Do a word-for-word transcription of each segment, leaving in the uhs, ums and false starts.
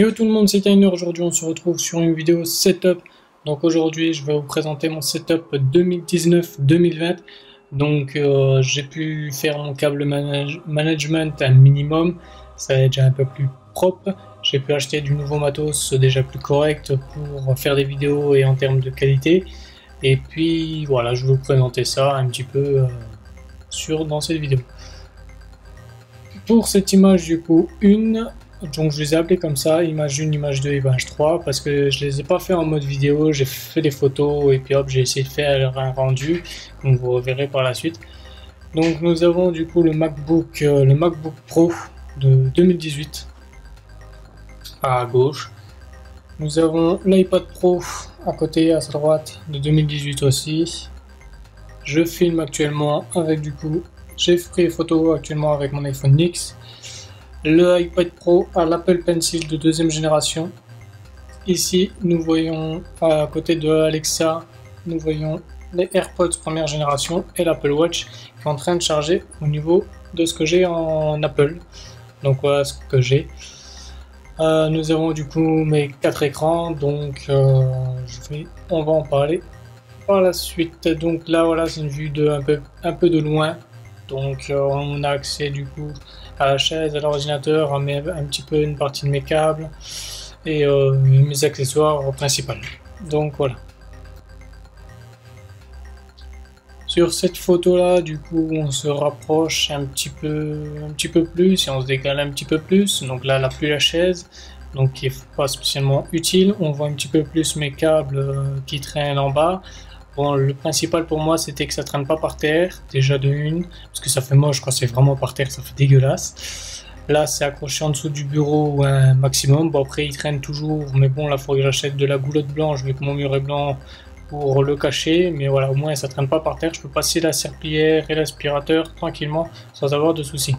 Yo tout le monde, c'est Thyner. Aujourd'hui on se retrouve sur une vidéo setup. Donc aujourd'hui je vais vous présenter mon setup deux mille dix-neuf deux mille vingt. Donc euh, j'ai pu faire mon câble manage management un minimum, ça va être déjà un peu plus propre. J'ai pu acheter du nouveau matos déjà plus correct pour faire des vidéos et en termes de qualité. Et puis voilà, je vais vous présenter ça un petit peu euh, sur dans cette vidéo. Pour cette image du coup une, donc je les ai appelés comme ça, image un, image deux, image trois, parce que je les ai pas fait en mode vidéo, j'ai fait des photos et puis hop, j'ai essayé de faire un rendu, comme vous verrez par la suite. Donc nous avons du coup le MacBook, euh, le MacBook Pro de deux mille dix-huit à gauche. Nous avons l'iPad Pro à côté, à droite, de deux mille dix-huit aussi. Je filme actuellement avec du coup, j'ai pris des photos actuellement avec mon iPhone dix. Le iPad Pro à l'Apple Pencil de deuxième génération. Ici, nous voyons à côté de Alexa, nous voyons les AirPods première génération et l'Apple Watch qui est en train de charger au niveau de ce que j'ai en Apple. Donc voilà ce que j'ai. Euh, nous avons du coup mes quatre écrans, donc euh, je vais, on va en parler par la suite. Donc là, voilà, c'est une vue de un peu, un peu de loin. Donc euh, on a accès du coup à la chaise, à l'ordinateur, un, un petit peu une partie de mes câbles et euh, mes accessoires principaux. Donc voilà. Sur cette photo là, du coup, on se rapproche un petit peu, un petit peu plus et on se décale un petit peu plus. Donc là, elle n'a plus la chaise, donc qui n'est pas spécialement utile. On voit un petit peu plus mes câbles euh, qui traînent en bas. Bon, le principal pour moi c'était que ça traîne pas par terre, déjà de une, parce que ça fait moche quand c'est vraiment par terre, ça fait dégueulasse. Là c'est accroché en dessous du bureau un maximum, bon après il traîne toujours, mais bon là il faut que j'achète de la goulotte blanche vu que mon mur est blanc pour le cacher, mais voilà au moins ça traîne pas par terre, je peux passer la serpillière et l'aspirateur tranquillement sans avoir de soucis.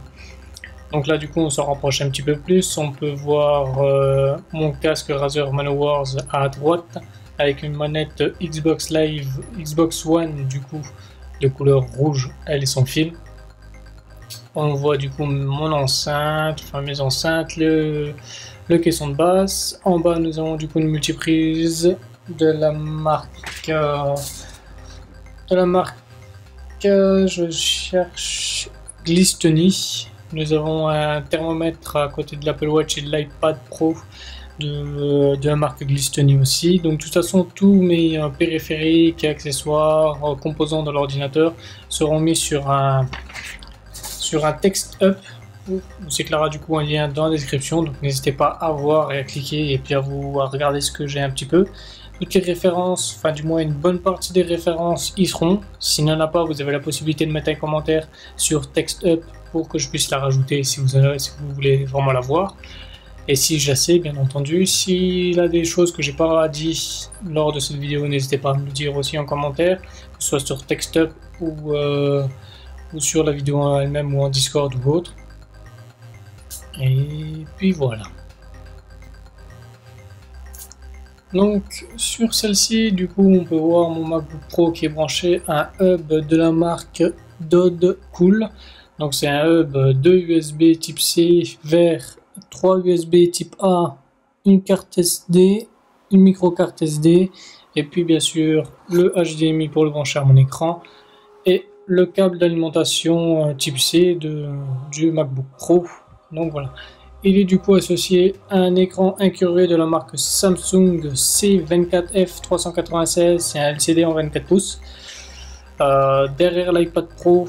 Donc là du coup on s'en rapproche un petit peu plus, on peut voir euh, mon casque Razer Manowars à droite, avec une manette Xbox Live, Xbox One du coup, de couleur rouge, elle et son fil. On voit du coup mon enceinte, enfin mes enceintes, le, le caisson de basse. En bas nous avons du coup une multiprise de la marque, euh, de la marque, euh, je cherche Glistony. Nous avons un thermomètre à côté de l'Apple Watch et de l'iPad Pro. De, de la marque Glistony aussi. Donc de toute façon tous mes euh, périphériques, accessoires, euh, composants de l'ordinateur seront mis sur un sur un TextUp. On s'éclairera du coup un lien dans la description, donc n'hésitez pas à voir et à cliquer et puis à vous à regarder ce que j'ai un petit peu. Toutes les références, enfin du moins une bonne partie des références y seront. S'il n'y en a pas, vous avez la possibilité de mettre un commentaire sur TextUp pour que je puisse la rajouter si vous, avez, si vous voulez vraiment la voir. Et si je la sais, bien entendu, s'il a des choses que j'ai pas dit lors de cette vidéo, n'hésitez pas à me le dire aussi en commentaire, que ce soit sur TextUp ou, euh, ou sur la vidéo elle-même ou en Discord ou autre. Et puis voilà. Donc sur celle-ci, du coup, on peut voir mon MacBook Pro qui est branché à un hub de la marque Dodd Cool. Donc c'est un hub deux U S B type C vert, trois U S B type A, une carte S D, une micro carte S D, et puis bien sûr le H D M I pour le brancher à mon écran et le câble d'alimentation type C de, du MacBook Pro. Donc voilà, il est du coup associé à un écran incurvé de la marque Samsung C vingt-quatre F trois cent quatre-vingt-seize, c'est un L C D en vingt-quatre pouces. Euh, derrière l'iPad Pro,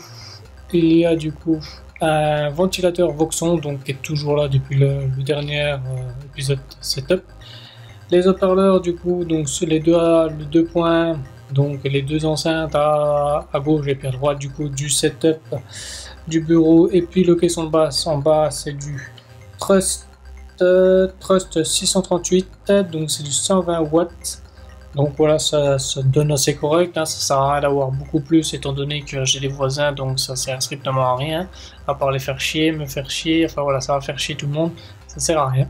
il y a du coup un ventilateur Voxon, donc qui est toujours là depuis le, le dernier euh, épisode setup. Les haut-parleurs du coup, donc les deux, les deux points, donc les deux enceintes à, à gauche et puis à droite du coup du setup du bureau, et puis le caisson de basse en bas c'est du Trust euh, Trust six cent trente-huit, donc c'est du cent vingt watts. Donc voilà, ça, ça donne assez correct, hein, ça sert à rien d'avoir beaucoup plus étant donné que j'ai des voisins, donc ça sert strictement à rien, à part les faire chier, me faire chier, enfin voilà, ça va faire chier tout le monde, ça sert à rien.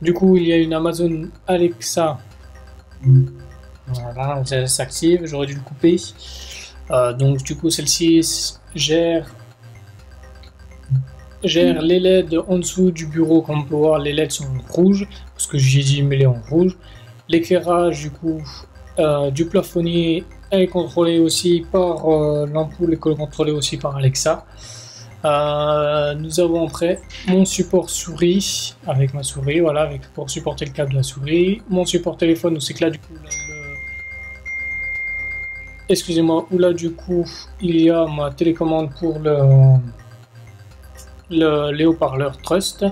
Du coup, il y a une Amazon Alexa, voilà, elle s'active, j'aurais dû le couper. Euh, donc du coup, celle-ci gère, gère les L E D en dessous du bureau, comme on peut voir, les L E D sont rouges. ce que j'ai dit, mais il est en rouge. L'éclairage du coup euh, du plafonnier est contrôlé aussi par euh, l'ampoule, est contrôlé aussi par Alexa. Euh, nous avons après mon support souris avec ma souris, voilà, avec, pour supporter le câble de la souris. Mon support téléphone, où c'est que là du coup, le... excusez-moi, où là du coup il y a ma télécommande pour le, le les haut-parleurs Trust.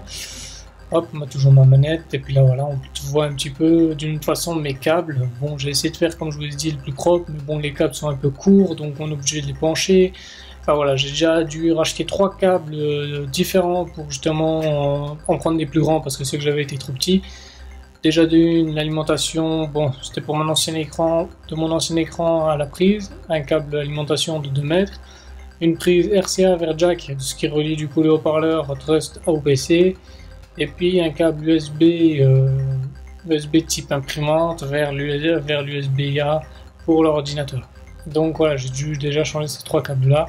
Hop, on a toujours ma manette, et puis là voilà, on voit un petit peu d'une façon mes câbles. Bon, j'ai essayé de faire comme je vous l'ai dit le plus propre, mais bon, les câbles sont un peu courts, donc on est obligé de les pencher. Enfin voilà, j'ai déjà dû racheter trois câbles euh, différents pour justement euh, en prendre des plus grands parce que ceux que j'avais étaient trop petits. Déjà d'une, l'alimentation, bon c'était pour mon ancien écran, de mon ancien écran à la prise, un câble alimentation de deux mètres, une prise R C A vers jack, ce qui relie du coup le haut-parleur Trust au P C, et puis un câble U S B, euh, U S B type imprimante vers l'U S B A pour l'ordinateur. Donc voilà, j'ai dû déjà changer ces trois câbles là.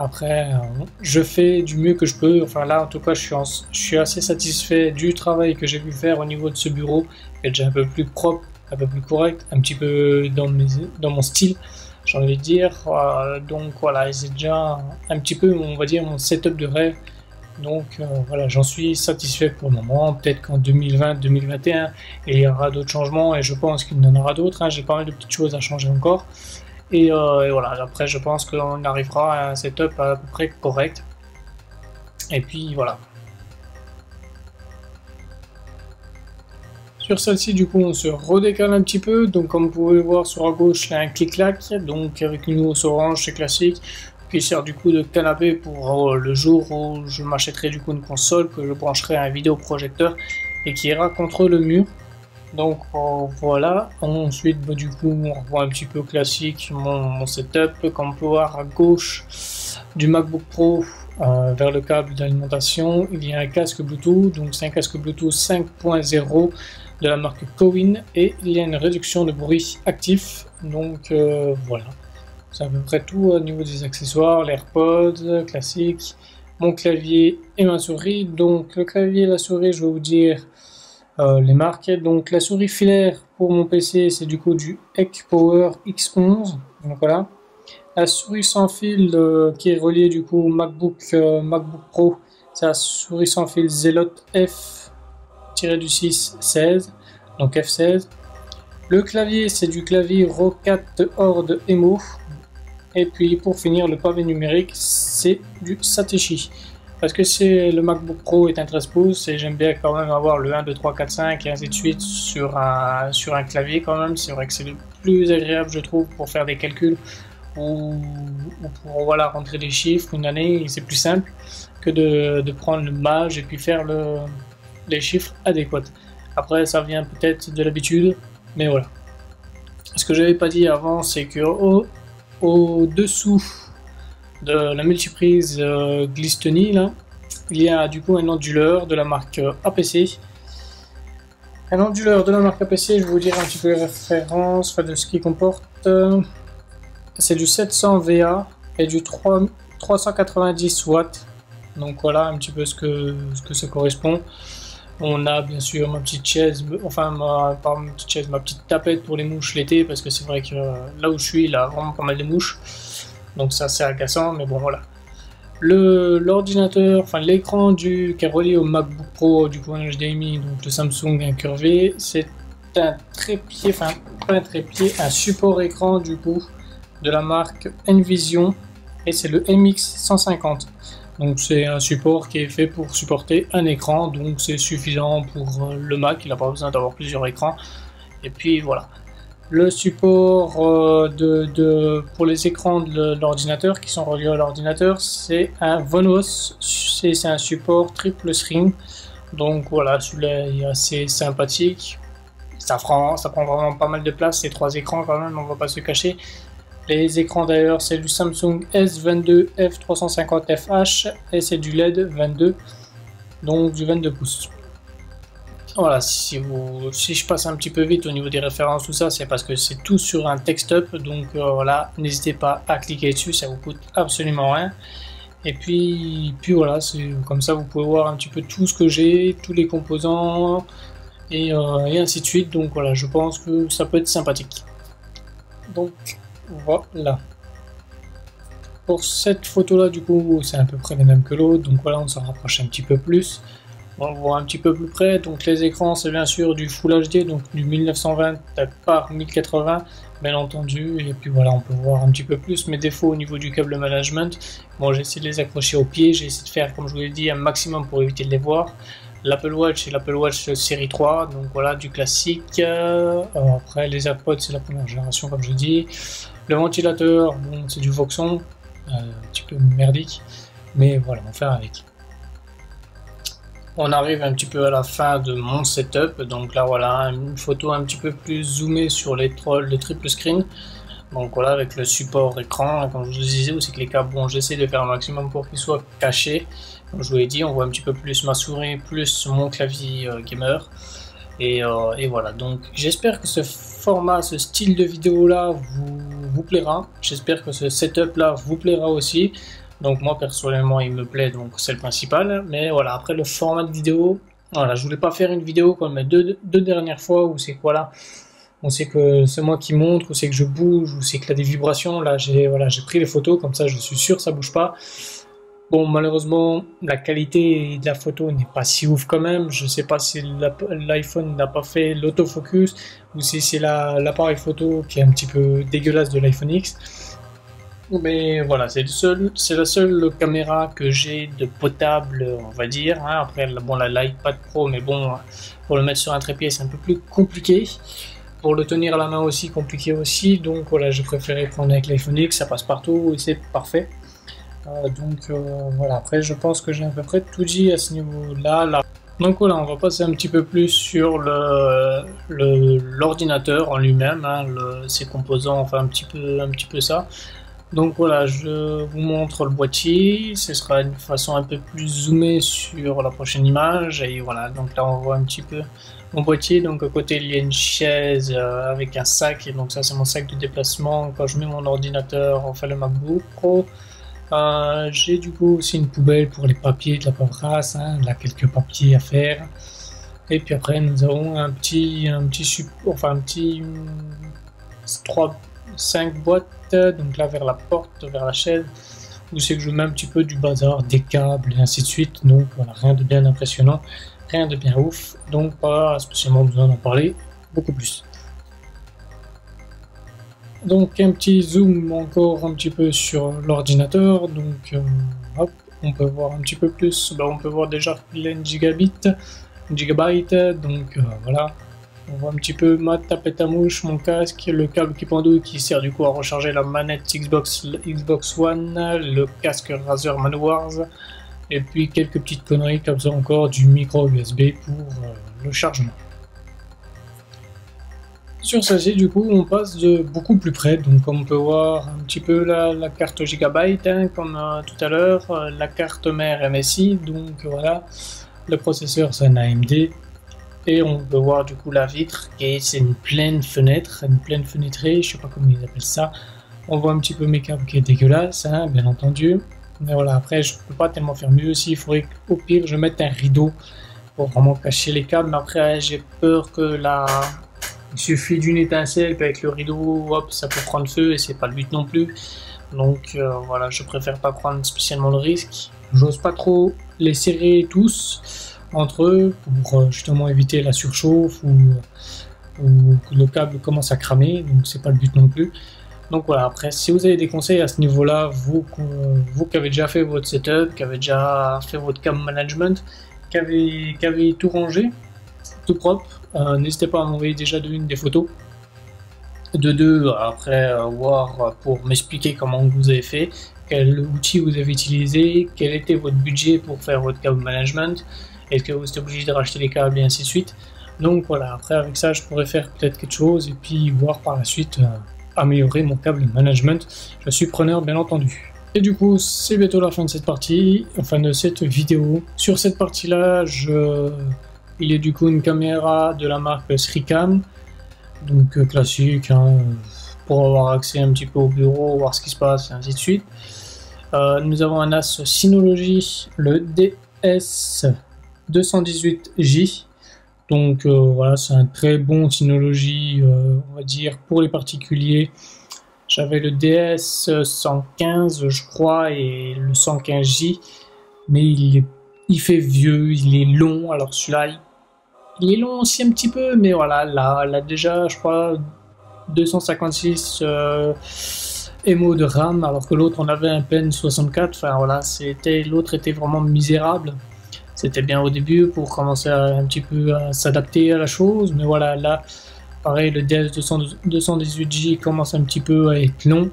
Après, euh, je fais du mieux que je peux. Enfin là, en tout cas, je suis, en, je suis assez satisfait du travail que j'ai pu faire au niveau de ce bureau. Il est déjà un peu plus propre, un peu plus correct, un petit peu dans, mes, dans mon style, j'ai envie de dire. Euh, donc voilà, c'est déjà un petit peu, on va dire, mon setup de rêve. Donc euh, voilà, j'en suis satisfait pour le moment. Peut-être qu'en deux mille vingt, deux mille vingt et un, il y aura d'autres changements et je pense qu'il y en aura d'autres. Hein. J'ai pas mal de petites choses à changer encore. Et, euh, et voilà, après je pense qu'on arrivera à un setup à peu près correct. Et puis voilà. Sur celle-ci du coup on se redécale un petit peu. Donc comme vous pouvez le voir sur la gauche, il y a un clic-clac. Donc avec une housse orange, c'est classique. Qui sert du coup de canapé pour euh, le jour où je m'achèterai du coup une console, que je brancherai à un vidéoprojecteur et qui ira contre le mur. Donc euh, voilà, ensuite bah, du coup on revoit un petit peu classique mon, mon setup, comme on peut voir à gauche du MacBook Pro euh, vers le câble d'alimentation, il y a un casque Bluetooth, donc c'est un casque Bluetooth cinq point zéro de la marque Cowin et il y a une réduction de bruit actif, donc euh, voilà, c'est à peu près tout au niveau des accessoires, l'AirPods classique, mon clavier et ma souris. Donc le clavier et la souris, je vais vous dire Euh, les marques. Donc la souris filaire pour mon P C, c'est du coup du ECKPOWER X onze, donc voilà. La souris sans fil euh, qui est reliée du coup au MacBook, euh, MacBook Pro, c'est la souris sans fil Zelote F six seize, donc F seize. Le clavier, c'est du clavier ROCAT Horde Emouf. Et puis pour finir, le pavé numérique, c'est du Satechi. Parce que c'est le MacBook Pro est un treize pouces et j'aime bien quand même avoir le un, deux, trois, quatre, cinq et ainsi de suite sur un, sur un clavier quand même. C'est vrai que c'est le plus agréable je trouve pour faire des calculs ou, ou pour voilà, rentrer des chiffres une année. C'est plus simple que de, de prendre le mage et puis faire le, les chiffres adéquats. Après ça vient peut-être de l'habitude, mais voilà. Ce que je n'avais pas dit avant, c'est que au, au dessous de la multiprise euh, Glistony, là, il y a du coup un onduleur de la marque euh, A P C. Un onduleur de la marque A P C, je vais vous dire un petit peu les références, enfin, de ce qu'il comporte. Euh, c'est du sept cents watts et du trois cent quatre-vingt-dix watts. Donc voilà un petit peu ce que, ce que ça correspond. On a bien sûr ma petite chaise, enfin ma, pas ma petite chaise, ma petite tapette pour les mouches l'été, parce que c'est vrai que euh, là où je suis, il a vraiment pas mal de mouches. Donc ça c'est agaçant, mais bon voilà. Le l'ordinateur, enfin l'écran du qui est relié au MacBook Pro, du coup un H D M I, donc le Samsung incurvé, c'est un trépied, enfin pas un trépied, un support écran du coup de la marque Envision et c'est le M X cent cinquante. Donc c'est un support qui est fait pour supporter un écran, donc c'est suffisant pour le Mac, il n'a pas besoin d'avoir plusieurs écrans. Et puis voilà. Le support euh, de, de, pour les écrans de l'ordinateur qui sont reliés à l'ordinateur, c'est un Vonos, c'est un support triple string. Donc voilà, celui-là est assez sympathique. Ça prend, ça prend vraiment pas mal de place, ces trois écrans quand même, on va pas se cacher. Les écrans d'ailleurs, c'est du Samsung S vingt-deux F trois cent cinquante F H et c'est du L E D vingt-deux, donc du vingt-deux pouces. Voilà, si, vous, si je passe un petit peu vite au niveau des références, tout ça, c'est parce que c'est tout sur un TextUp, donc euh, voilà, n'hésitez pas à cliquer dessus, ça vous coûte absolument rien. Et puis, puis voilà, comme ça vous pouvez voir un petit peu tout ce que j'ai, tous les composants, et, euh, et ainsi de suite. Donc voilà, je pense que ça peut être sympathique. Donc voilà. Pour cette photo là, du coup, c'est à peu près la même que l'autre. Donc voilà, on s'en rapproche un petit peu plus. On va voir un petit peu plus près. Donc les écrans, c'est bien sûr du Full H D, donc du mille neuf cent vingt par mille quatre-vingts, bien entendu. Et puis voilà, on peut voir un petit peu plus mes défauts au niveau du câble management. Moi, bon, j'ai essayé de les accrocher au pied, j'ai essayé de faire, comme je vous l'ai dit, un maximum pour éviter de les voir. L'Apple Watch, c'est l'Apple Watch série trois, donc voilà, du classique. Euh, après, les AirPods, c'est la première génération, comme je dis. Le ventilateur, bon, c'est du Voxon, euh, un petit peu merdique, mais voilà, on va faire avec. On arrive un petit peu à la fin de mon setup, donc là voilà, une photo un petit peu plus zoomée sur les, les triple screen. Donc voilà, avec le support écran, comme je vous disais aussi que les câbles, bon, j'essaie de faire un maximum pour qu'ils soient cachés. Comme je vous l'ai dit, on voit un petit peu plus ma souris, plus mon clavier euh, gamer. Et, euh, et voilà, donc j'espère que ce format, ce style de vidéo là vous, vous plaira. J'espère que ce setup là vous plaira aussi. Donc moi personnellement il me plaît, donc c'est le principal, mais voilà, après le format de vidéo, voilà, je voulais pas faire une vidéo comme les deux, deux dernières fois où c'est quoi là, on sait que c'est moi qui montre, ou c'est que je bouge, ou c'est qu'il y a des vibrations, là j'ai voilà, j'ai pris les photos, comme ça je suis sûr que ça bouge pas. Bon, malheureusement la qualité de la photo n'est pas si ouf quand même, je sais pas si l'iPhone n'a pas fait l'autofocus, ou si c'est l'appareil la, photo qui est un petit peu dégueulasse de l'iPhone X. Mais voilà, c'est seul, c'est la seule caméra que j'ai de potable, on va dire. Hein. Après, bon, la iPad Pro, mais bon, pour le mettre sur un trépied, c'est un peu plus compliqué. Pour le tenir à la main aussi, compliqué aussi. Donc voilà, je préférais prendre avec l'iPhone X, ça passe partout et c'est parfait. Euh, donc euh, voilà, après, je pense que j'ai à peu près tout dit à ce niveau-là. Là. Donc voilà, on va passer un petit peu plus sur le, le, l'ordinateur en lui-même, hein, ses composants, enfin un petit peu, un petit peu ça. Donc voilà, je vous montre le boîtier, ce sera une façon un peu plus zoomée sur la prochaine image, et voilà, donc là on voit un petit peu mon boîtier. Donc à côté il y a une chaise avec un sac, et donc ça c'est mon sac de déplacement quand je mets mon ordinateur, enfin le MacBook Pro. Euh, j'ai du coup aussi une poubelle pour les papiers, de la paperasse, hein, là quelques papiers à faire, et puis après nous avons un petit, un petit support, enfin un petit trois, cinq boîtes, donc là vers la porte, vers la chaise, où c'est que je mets un petit peu du bazar, des câbles et ainsi de suite. Donc voilà, rien de bien impressionnant, rien de bien ouf, donc pas spécialement besoin d'en parler beaucoup plus. Donc un petit zoom encore un petit peu sur l'ordinateur, donc euh, hop, on peut voir un petit peu plus, ben, on peut voir déjà plein de gigabytes, gigabyte, donc euh, voilà. On voit un petit peu ma tapette à mouche, mon casque, le câble qui pendouille qui sert du coup à recharger la manette Xbox, Xbox One, le casque Razer Manowars, et puis quelques petites conneries comme ça encore, du micro U S B pour euh, le chargement. Sur celle-ci du coup on passe de beaucoup plus près, donc comme on peut voir un petit peu la, la carte Gigabyte, hein, comme euh, tout à l'heure, euh, la carte mère M S I, donc voilà, le processeur c'est un A M D. Et on peut voir du coup la vitre, et c'est une pleine fenêtre, une pleine fenêtrée, je sais pas comment ils appellent ça. On voit un petit peu mes câbles qui est dégueulasse, hein, bien entendu. Mais voilà, après je peux pas tellement faire mieux aussi, il faudrait qu'au pire je mette un rideau pour vraiment cacher les câbles. Mais après j'ai peur que là, il suffit d'une étincelle, puis avec le rideau, hop, ça peut prendre feu et c'est pas le but non plus. Donc euh, voilà, je préfère pas prendre spécialement le risque. J'ose pas trop les serrer tous entre eux pour justement éviter la surchauffe ou, ou que le câble commence à cramer, donc c'est pas le but non plus. Donc voilà, après si vous avez des conseils à ce niveau là, vous, vous qui avez déjà fait votre setup, qui avez déjà fait votre câble management, qui avez, qui avez tout rangé, tout propre, euh, n'hésitez pas à m'envoyer déjà de une des photos, de deux après euh, voir pour m'expliquer comment vous avez fait, quel outil vous avez utilisé, quel était votre budget pour faire votre câble management. Est-ce que vous êtes obligé de racheter les câbles et ainsi de suite. Donc voilà, après avec ça je pourrais faire peut-être quelque chose et puis voir par la suite euh, améliorer mon câble management. Je suis preneur bien entendu. Et du coup c'est bientôt la fin de cette partie, enfin de cette vidéo. Sur cette partie là, je... il y a du coup une caméra de la marque Sricam, donc euh, classique, hein, pour avoir accès un petit peu au bureau, voir ce qui se passe et ainsi de suite. Euh, nous avons un as Synology, le D S deux cent dix-huit J, Donc euh, voilà, c'est un très bon Synology, euh, on va dire, pour les particuliers. J'avais le D S cent quinze, je crois, et le cent quinze J, mais il, est, il fait vieux, il est long. Alors celui-là, il, il est long aussi un petit peu, mais voilà, là, là déjà, je crois, deux cent cinquante-six euh, M O de RAM, alors que l'autre, on avait un peine soixante-quatre. Enfin voilà, c'était l'autre était vraiment misérable. C'était bien au début pour commencer à, un petit peu à s'adapter à la chose, mais voilà, là, pareil, le D S deux cent dix-huit J commence un petit peu à être long.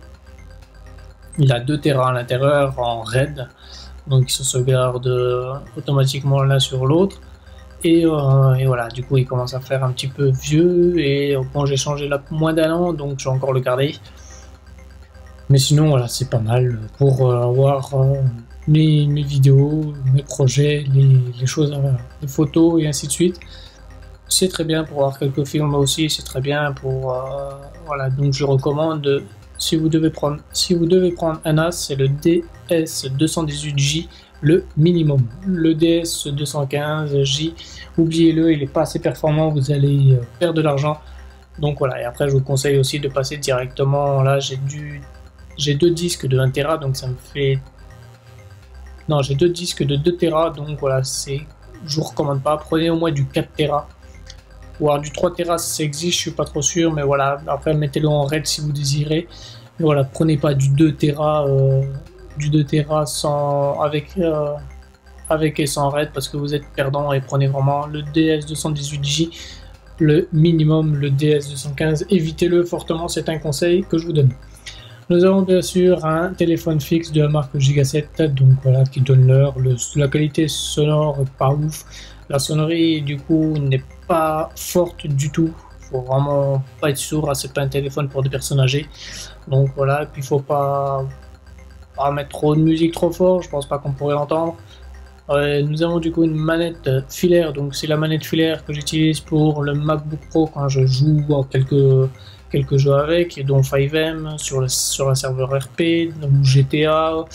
Il a deux téra à l'intérieur en RAID, donc il se sauvegarde automatiquement l'un sur l'autre. Et, euh, et voilà, du coup, il commence à faire un petit peu vieux. Et bon, j'ai changé là moins d'un an, donc je vais encore le garder. Mais sinon, voilà, c'est pas mal pour euh, avoir... Euh, Mes, mes vidéos, mes projets, les, les choses, les photos et ainsi de suite. C'est très bien pour avoir quelques films aussi, c'est très bien pour... Euh, voilà, donc je recommande, si vous devez prendre, si vous devez prendre un as, c'est le D S deux cent dix-huit J, le minimum. Le D S deux cent quinze J, oubliez-le, il n'est pas assez performant, vous allez perdre de l'argent. Donc voilà, et après je vous conseille aussi de passer directement, là j'ai dû j'ai deux disques de un téra, donc ça me fait... Non, j'ai deux disques de deux téra, donc voilà, c'est, je vous recommande pas. Prenez au moins du quatre téra, ou alors du trois téra si ça existe, je suis pas trop sûr, mais voilà. Après, mettez-le en RAID si vous désirez. Mais voilà, prenez pas du deux téra, euh, du deux téra sans, avec, euh, avec et sans RAID, parce que vous êtes perdant. Et prenez vraiment le D S deux cent dix-huit J, le minimum, le D S deux cent quinze. Évitez-le fortement, c'est un conseil que je vous donne. Nous avons bien sûr un téléphone fixe de la marque Gigaset, donc voilà, qui donne l'heure. La qualité sonore est pas ouf. La sonnerie, du coup, n'est pas forte du tout. Faut vraiment pas être sourd. C'est pas un téléphone pour des personnes âgées. Donc voilà, et puis faut pas, pas mettre trop de musique trop fort. Je pense pas qu'on pourrait l'entendre. Euh, nous avons du coup une manette filaire. Donc c'est la manette filaire que j'utilise pour le MacBook Pro quand je joue en quelques... quelques jeux avec, et dont cinq M sur le sur un serveur R P, donc G T A,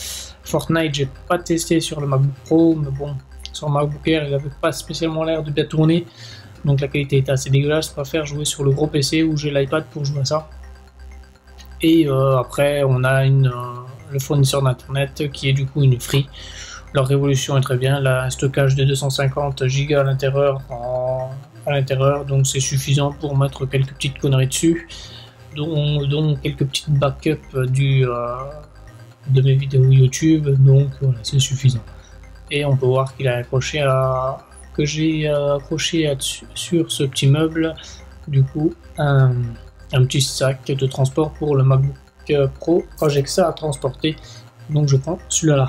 Fortnite. J'ai pas testé sur le MacBook Pro, mais bon, sur le MacBook Air, il avait pas spécialement l'air de bien tourner, donc la qualité était assez dégueulasse. Je préfère jouer sur le gros P C où j'ai l'iPad pour jouer à ça. Et euh, après, on a une, euh, le fournisseur d'internet qui est du coup une Free. Leur révolution est très bien. Là, un stockage de deux cent cinquante giga à l'intérieur en à l'intérieur, donc c'est suffisant pour mettre quelques petites conneries dessus, dont, dont quelques petites backups du, euh, de mes vidéos YouTube, donc voilà, c'est suffisant. Et on peut voir qu'il a accroché à que j'ai accroché à, sur ce petit meuble, du coup, un, un petit sac de transport pour le MacBook Pro quand j'ai que ça à transporter, donc je prends celui-là.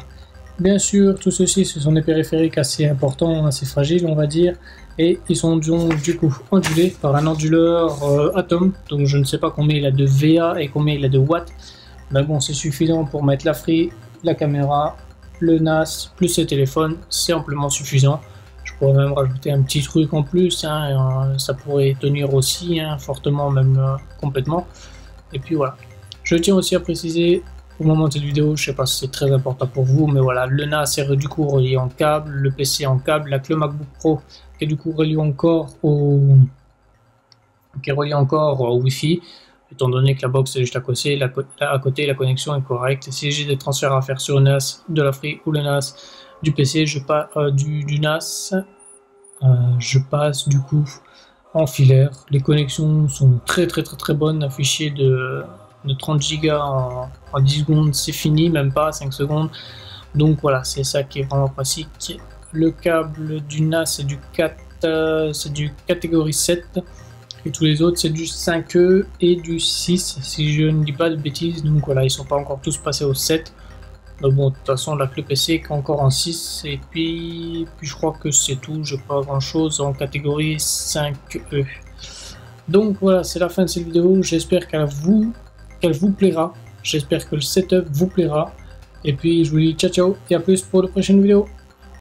Bien sûr, tout ceci, ce sont des périphériques assez importants, assez fragiles, on va dire, et ils sont donc du coup ondulés par un onduleur euh, Atom. Donc je ne sais pas combien il a de V A et combien il a de watts, mais bon, c'est suffisant pour mettre la Free, la caméra, le N A S, plus le téléphone, c'est amplement suffisant. Je pourrais même rajouter un petit truc en plus, hein, ça pourrait tenir aussi, hein, fortement, même euh, complètement. Et puis voilà, je tiens aussi à préciser, au moment de cette vidéo, je sais pas si c'est très important pour vous, mais voilà, le N A S est du coup relié en câble, le P C en câble, la clé MacBook Pro qui est du coup relié encore au qui est relié encore au Wi-Fi, étant donné que la box est juste à côté, la, à côté, la connexion est correcte. Et si j'ai des transferts à faire sur le N A S de la Free ou le N A S du P C, je passe euh, du, du N A S, euh, je passe du coup en filaire. Les connexions sont très très très très bonnes, un fichier de de trente giga en, en dix secondes, c'est fini, même pas cinq secondes. Donc voilà, c'est ça qui est vraiment pratique. Le câble du N A S, c'est du quatre, c'est du catégorie sept, et tous les autres c'est du cinq E et du six, si je ne dis pas de bêtises. Donc voilà, ils sont pas encore tous passés au sept, mais bon, de toute façon la clé P C est encore en six, et puis, puis je crois que c'est tout. J'ai pas grand chose en catégorie cinq E. Donc voilà, c'est la fin de cette vidéo. J'espère qu'à vous qu'elle vous plaira, j'espère que le setup vous plaira, et puis je vous dis ciao ciao et à plus pour de prochaines vidéos.